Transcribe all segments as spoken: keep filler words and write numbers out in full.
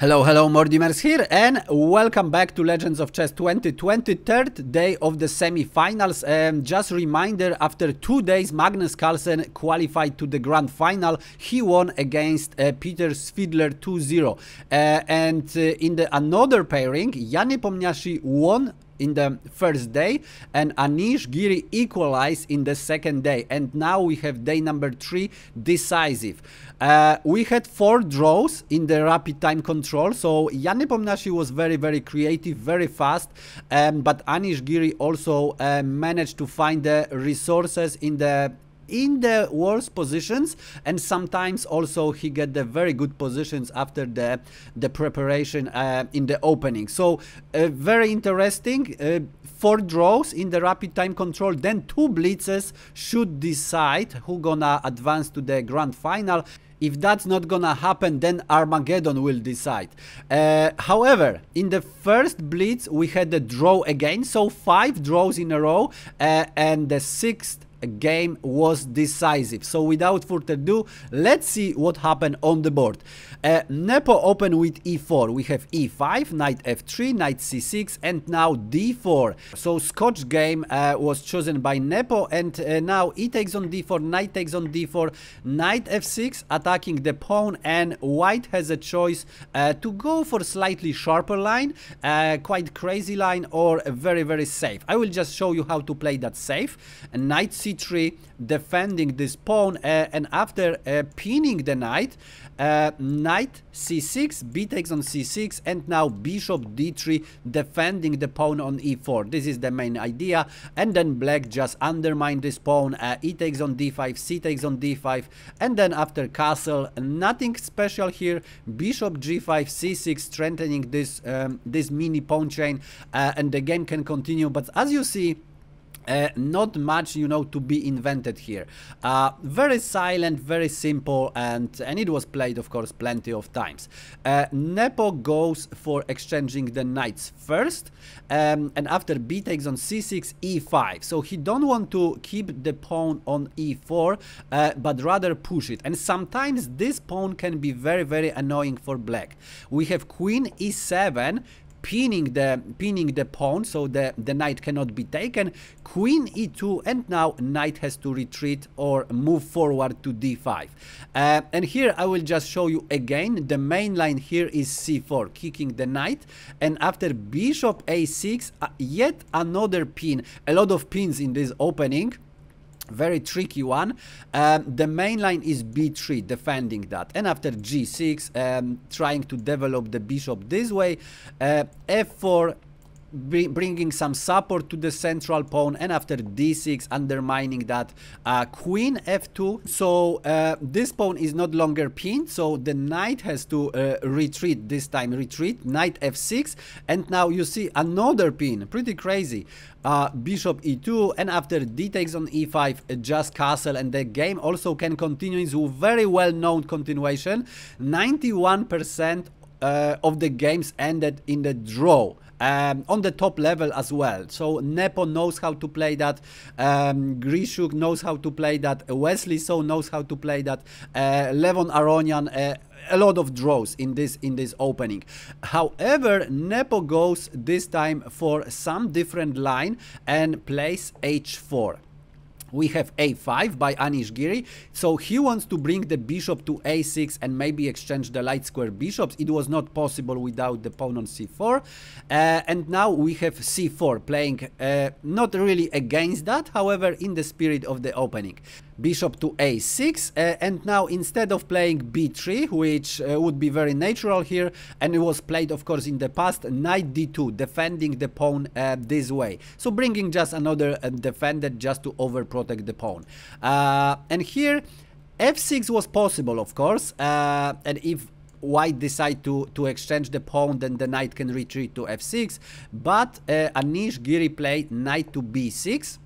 Hello, hello, Mordimers here and welcome back to Legends of Chess twenty twenty, third day of the semi-finals. Um, just reminder, after two days Magnus Carlsen qualified to the grand final. He won against uh, Peter Svidler two zero. Uh, and uh, in the another pairing, Ian Nepomniachtchi won in the first day and Anish Giri equalized in the second day, and now we have day number three, decisive. Uh, we had four draws in the rapid time control, so Ian Nepomniachtchi was very very creative, very fast, um, but Anish Giri also uh, managed to find the resources in the in the worst positions, and sometimes also he get the very good positions after the the preparation uh, in the opening. So uh, very interesting, uh, four draws in the rapid time control, then two blitzes should decide who gonna advance to the grand final. If that's not gonna happen, then Armageddon will decide. Uh, however, in the first blitz we had a draw again, so five draws in a row, uh, and the sixth game was decisive. So without further ado, let's see what happened on the board. Uh, Nepo opened with e four. We have e five, knight f three, knight c six, and now d four. So Scotch game uh, was chosen by Nepo, and uh, now e takes on d four, knight takes on d four, knight f six, attacking the pawn, and white has a choice uh, to go for slightly sharper line, uh, quite crazy line, or very very safe. I will just show you how to play that safe. Knight c c three, defending this pawn, uh, and after uh, pinning the knight, uh, knight c six, b takes on c six, and now bishop d three, defending the pawn on e four. This is the main idea, and then black just undermine this pawn. uh, e takes on d five, c takes on d five, and then after castle, nothing special here, bishop g five, c six, strengthening this um, this mini pawn chain, uh, and the game can continue. But as you see, Uh, not much, you know, to be invented here. Uh, very silent, very simple, and and it was played, of course, plenty of times. Uh, Nepo goes for exchanging the knights first, um, and after b takes on c six, e five. So he don't want to keep the pawn on e four, uh, but rather push it. And sometimes this pawn can be very very annoying for black. We have queen e seven. Pinning the pinning the pawn, so the the knight cannot be taken. Queen e two, and now knight has to retreat or move forward to d five. Uh, and here I will just show you again. The main line here is c four, kicking the knight, and after bishop a six, uh, yet another pin. A lot of pins in this opening. Very tricky one. Um, the main line is b three, defending that, and after g six, um, trying to develop the bishop this way, uh, f four, bringing some support to the central pawn, and after d six, undermining that, uh, queen f two. So uh, this pawn is not longer pinned, so the knight has to uh, retreat this time. Retreat, knight f six, and now you see another pin, pretty crazy. Uh, bishop e two, and after d takes on e five, uh, just castle, and the game also can continue. It's a very well known continuation. ninety-one percent uh, of the games ended in the draw. Um, on the top level as well, so Nepo knows how to play that, um, Grischuk knows how to play that, Wesley So knows how to play that, uh, Levon Aronian, uh, a lot of draws in this in this opening. However, Nepo goes this time for some different line and plays h four. We have a five by Anish Giri, so he wants to bring the bishop to a six and maybe exchange the light square bishops. It was not possible without the pawn on c four. Uh, and now we have c four, playing uh, not really against that, however, in the spirit of the opening. Bishop to a six, uh, and now instead of playing b three, which uh, would be very natural here, and it was played, of course, in the past, knight d two, defending the pawn uh, this way. So bringing just another uh, defender just to overprotect the pawn. Uh, and here, f six was possible, of course, uh, and if white decide to to exchange the pawn, then the knight can retreat to f six, but uh, Anish Giri played knight to b six.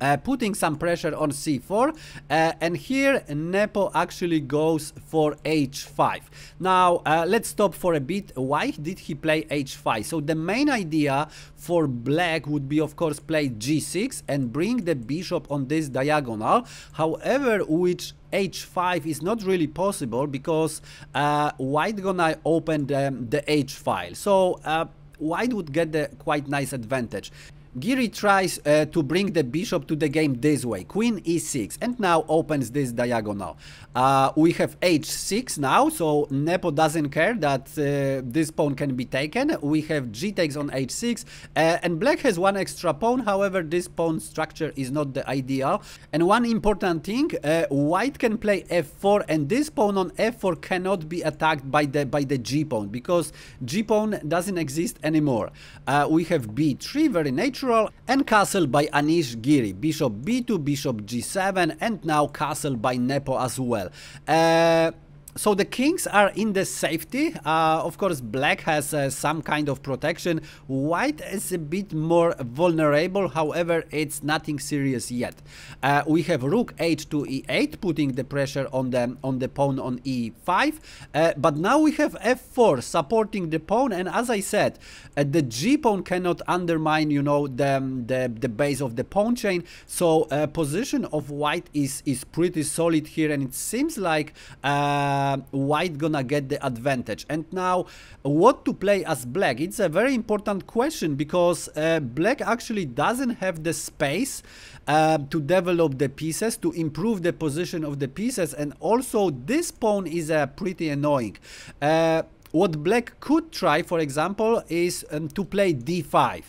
Uh, putting some pressure on c four, uh, and here Nepo actually goes for h five. Now uh, let's stop for a bit. Why did he play h five? So the main idea for black would be of course play g six and bring the bishop on this diagonal, however which h five is not really possible because uh, white gonna open the, the h file, so uh, white would get the quite nice advantage. Giri tries uh, to bring the bishop to the game this way, queen e six, and now opens this diagonal. Uh, we have h six now, so Nepo doesn't care that uh, this pawn can be taken. We have g takes on h six, uh, and black has one extra pawn, however this pawn structure is not the ideal. And one important thing, uh, white can play f four, and this pawn on f four cannot be attacked by the, by the g pawn, because g pawn doesn't exist anymore. Uh, we have b three, very natural. And castle by Anish Giri, bishop b two, bishop g seven, and now castle by Nepo as well. Uh, so the kings are in the safety. Uh, of course black has uh, some kind of protection, white is a bit more vulnerable, however it's nothing serious yet. Uh, we have rook h two, e eight, putting the pressure on the, on the pawn on e five, uh, but now we have f four supporting the pawn, and as I said, uh, the g pawn cannot undermine, you know, the, the, the base of the pawn chain, so uh, position of white is, is pretty solid here, and it seems like uh, Uh, white gonna get the advantage. And now what to play as black? It's a very important question because uh, black actually doesn't have the space uh, to develop the pieces, to improve the position of the pieces, and also this pawn is uh, pretty annoying. Uh, what black could try, for example, is um, to play d five.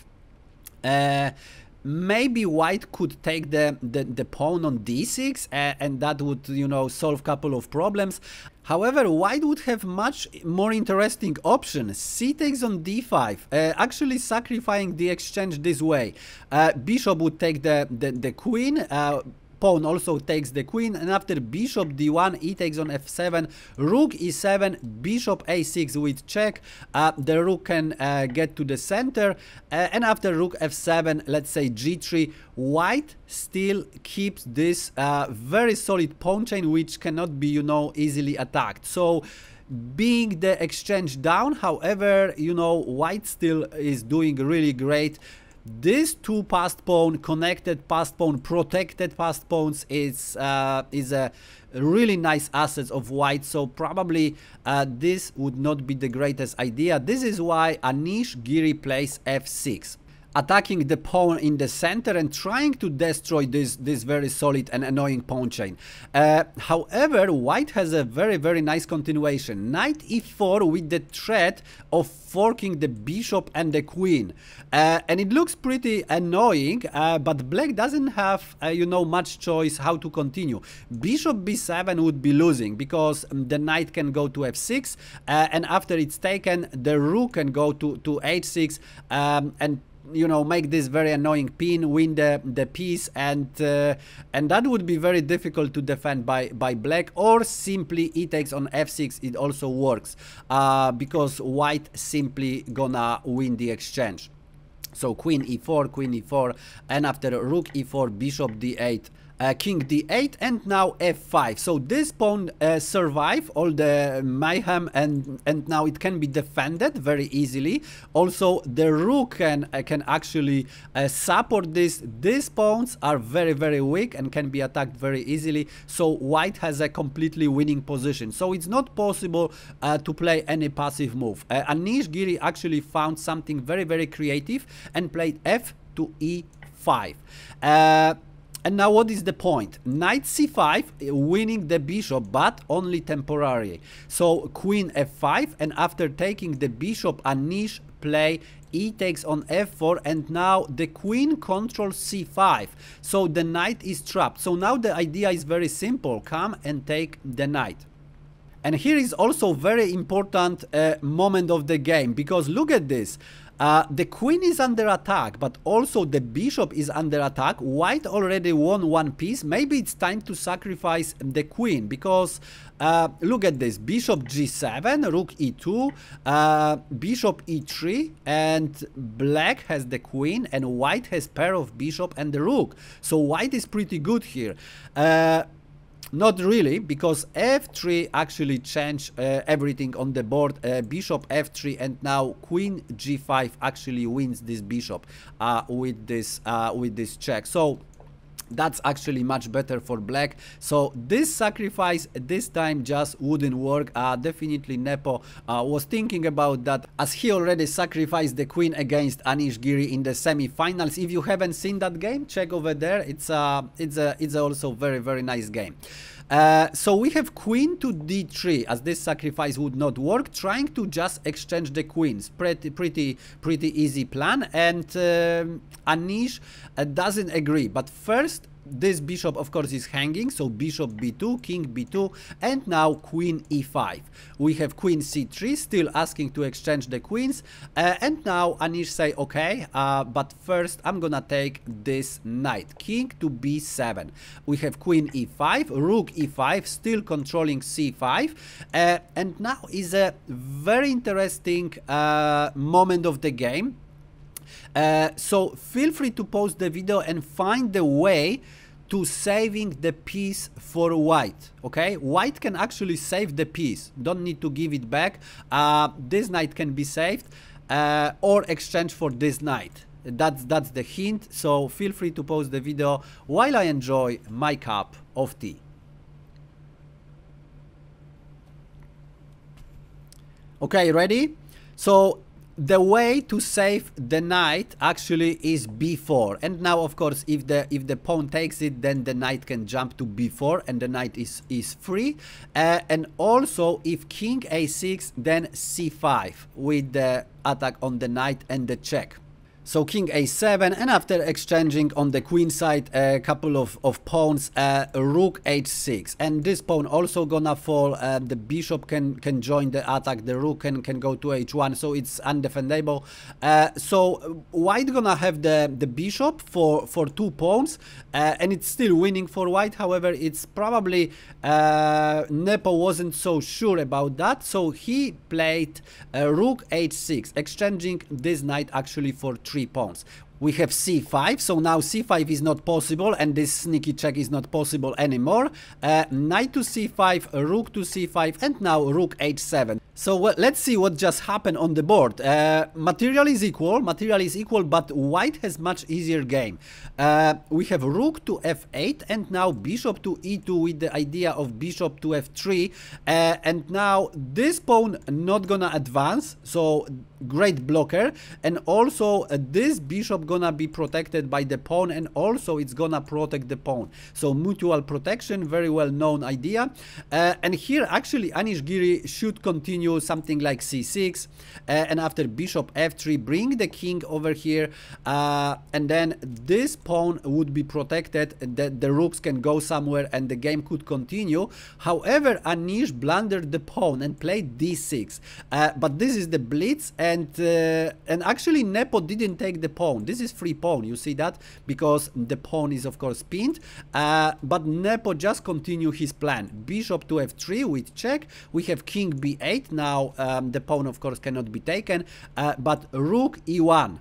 Uh, Maybe white could take the, the, the pawn on d six, uh, and that would, you know, solve a couple of problems. However, white would have much more interesting option. C takes on d five, uh, actually sacrificing the exchange this way. Uh, bishop would take the, the, the queen. Uh, Pawn also takes the queen, and after bishop d one, e takes on f seven, rook e seven, bishop a six with check. Uh, the rook can uh, get to the center, uh, and after rook f seven, let's say g three, white still keeps this uh, very solid pawn chain, which cannot be, you know, easily attacked. So being the exchange down, however, you know, white still is doing really great. This two passed pawn, connected passed pawn, protected passed pawns is uh, is a really nice asset of white, so probably uh, this would not be the greatest idea. This is why Anish Giri plays f six, attacking the pawn in the center and trying to destroy this, this very solid and annoying pawn chain. Uh, however, white has a very, very nice continuation. Knight e four with the threat of forking the bishop and the queen. Uh, and it looks pretty annoying, uh, but black doesn't have, uh, you know, much choice how to continue. Bishop b seven would be losing because the knight can go to f six, uh, and after it's taken, the rook can go to, to h six, um, and you know, make this very annoying pin, win the, the piece, and uh, and that would be very difficult to defend by, by black, or simply e takes on f six, it also works, uh, because white simply gonna win the exchange. So queen e four, queen e four, and after rook e four, bishop d eight, Uh, king d eight, and now f five. So this pawn uh, survive all the mayhem, and and now it can be defended very easily. Also the rook can uh, can actually uh, support this. These pawns are very, very weak and can be attacked very easily, so white has a completely winning position. So it's not possible uh, to play any passive move. uh, Anish Giri actually found something very, very creative and played f to e five. uh, And now what is the point? Knight c five, winning the bishop, but only temporarily. So queen f five, and after taking the bishop, Anish play e takes on f four, and now the queen controls c five, so the knight is trapped. So now the idea is very simple: come and take the knight. And here is also very important uh, moment of the game, because look at this. Uh, the queen is under attack, but also the bishop is under attack. White already won one piece. Maybe it's time to sacrifice the queen, because uh, look at this. Bishop g seven, rook e two, uh, bishop e three, and black has the queen, and white has pair of bishop and the rook. So white is pretty good here. Uh, Not really, because f three actually changed uh, everything on the board. Uh, bishop f three, and now queen g five actually wins this bishop uh, with this uh, with this check. So that's actually much better for black. So this sacrifice this time just wouldn't work. Uh, definitely Nepo uh, was thinking about that, as he already sacrificed the queen against Anish Giri in the semi-finals. If you haven't seen that game, check over there. It's uh, it's a, it's also very very nice game. Uh, so we have queen to d three, as this sacrifice would not work, trying to just exchange the queens. Pretty, pretty, pretty easy plan, and um, Anish uh, doesn't agree. But first, this bishop, of course, is hanging, so bishop b two, king b two, and now queen e five. We have queen c three, still asking to exchange the queens, uh, and now Anish say, okay, uh, but first I'm gonna take this knight, king to b seven. We have queen e five, rook e five, still controlling c five, uh, and now is a very interesting uh, moment of the game. Uh, so feel free to pause the video and find the way to saving the piece for white. Okay, white can actually save the piece, don't need to give it back. Uh, this knight can be saved uh, or exchange for this knight. That's, that's the hint, so feel free to pause the video while I enjoy my cup of tea. Okay, ready? So the way to save the knight actually is b four, and now of course if the if the pawn takes it, then the knight can jump to b four and the knight is is free, uh, and also if king a six, then c five with the attack on the knight and the check. So king a seven, and after exchanging on the queen side a couple of, of pawns, uh, rook h six, and this pawn also gonna fall. Uh, the bishop can can join the attack, the rook can, can go to h one, so it's undefendable. Uh, so white gonna have the, the bishop for, for two pawns, uh, and it's still winning for white. However, it's probably, uh, Nepo wasn't so sure about that, so he played uh, rook h six, exchanging this knight actually for three pawns. We have c five, so now c five is not possible, and this sneaky check is not possible anymore. Uh, knight to c five, rook to c five, and now rook h seven. So well, let's see what just happened on the board. Uh, material is equal, material is equal, but white has much easier game. Uh, we have rook to f eight, and now bishop to e two with the idea of bishop to f three. Uh, and now this pawn not gonna advance, so great blocker, and also uh, this bishop gonna be protected by the pawn, and also it's gonna protect the pawn. So mutual protection, very well known idea. Uh, and here actually Anish Giri should continue something like c six, uh, and after bishop f three, bring the king over here, uh, and then this pawn would be protected, the, the rooks can go somewhere and the game could continue. However, Anish blundered the pawn and played d six, uh, but this is the blitz, and uh, and actually Nepo didn't take the pawn. This is free pawn, you see that, because the pawn is of course pinned, uh, but Nepo just continue his plan. Bishop to f three with check, we have king b eight, now um, the pawn of course cannot be taken, uh, but rook e one.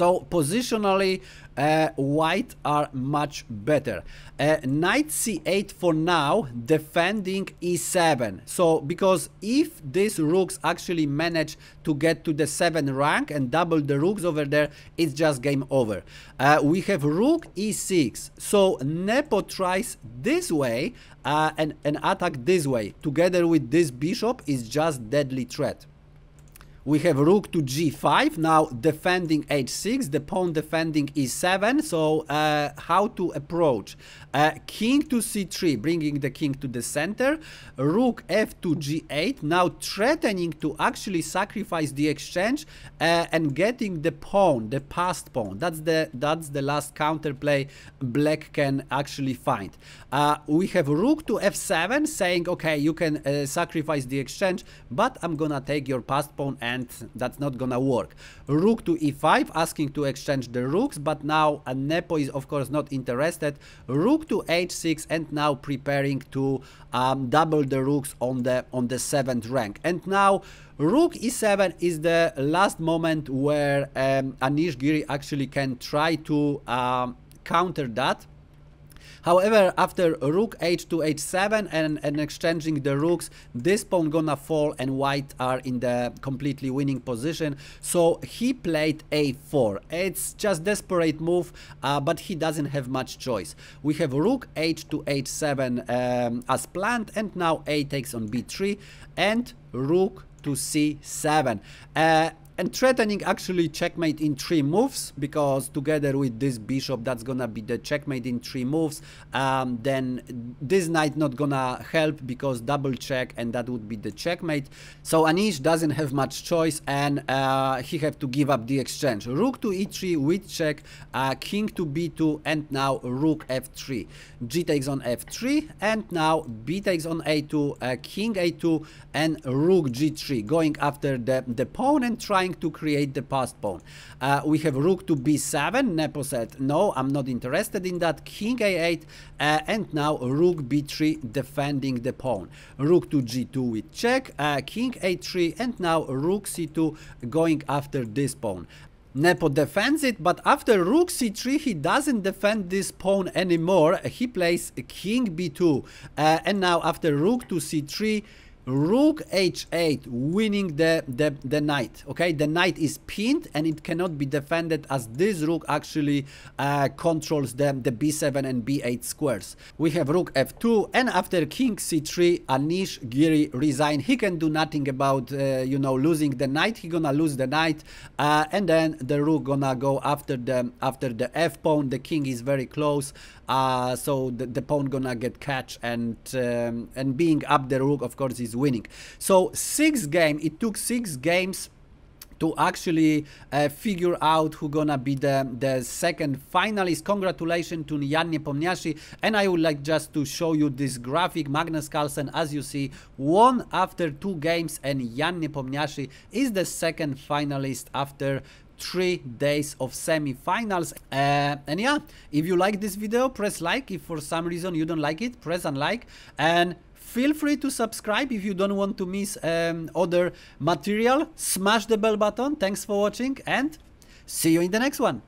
So positionally, uh, white are much better. Uh, knight c eight for now, defending e seven. So because if these rooks actually manage to get to the seventh rank and double the rooks over there, it's just game over. Uh, we have rook e six. So Nepo tries this way uh, and, and attack this way. Together with this bishop is just deadly threat. We have rook to g five, now defending h six, the pawn defending e seven, so uh, how to approach. Uh, king to c three, bringing the king to the center, rook f to g eight, now threatening to actually sacrifice the exchange uh, and getting the pawn, the passed pawn. That's the, that's the last counterplay black can actually find. Uh, we have rook to f seven, saying, okay, you can uh, sacrifice the exchange, but I'm gonna take your passed pawn and and that's not gonna work. Rook to e five, asking to exchange the rooks, but now Nepo is of course not interested. Rook to h six, and now preparing to um, double the rooks on the on the seventh rank. And now Rook e seven is the last moment where um, Anish Giri actually can try to um, counter that. However, after rook h two, h seven and, and exchanging the rooks, this pawn gonna fall and white are in the completely winning position. So he played a four. It's just desperate move, uh, but he doesn't have much choice. We have rook h two, h seven um, as planned, and now a takes on b three and rook to c seven. Uh, And threatening actually checkmate in three moves, because together with this bishop, that's gonna be the checkmate in three moves. Um, then this knight not gonna help because double check, and that would be the checkmate. So Anish doesn't have much choice, and uh, he have to give up the exchange. Rook to e three with check, uh, king to b two, and now rook f three. G takes on f three, and now b takes on a two, uh, king a two, and rook g three, going after the, the pawn and trying to create the passed pawn. Uh, we have rook to b seven. Nepo said, no, I'm not interested in that. King a eight, uh, and now rook b three, defending the pawn. Rook to g two with check, uh, king a three, and now rook c two, going after this pawn. Nepo defends it, but after rook c three, he doesn't defend this pawn anymore. He plays king b two, uh, and now after rook to c three, rook h eight, winning the, the the knight. Okay, the knight is pinned and it cannot be defended, as this rook actually uh, controls the, the b seven and b eight squares. We have rook f two, and after king c three, Anish Giri resigned. He can do nothing about uh, you know, losing the knight. He gonna lose the knight, uh, and then the rook gonna go after the after the f pawn. The king is very close, uh, so the, the pawn gonna get catch, and um, and being up the rook, of course, is winning. So six game it took six games to actually uh, figure out who gonna be the, the second finalist. Congratulations to Ian Nepomniachtchi, and I would like just to show you this graphic. Magnus Carlsen, as you see, won after two games, and Ian Nepomniachtchi is the second finalist after three days of semi-finals. Uh, and yeah, if you like this video, press like. If for some reason you don't like it, press unlike, and feel free to subscribe if you don't want to miss um, other material. Smash the bell button. Thanks for watching, and see you in the next one.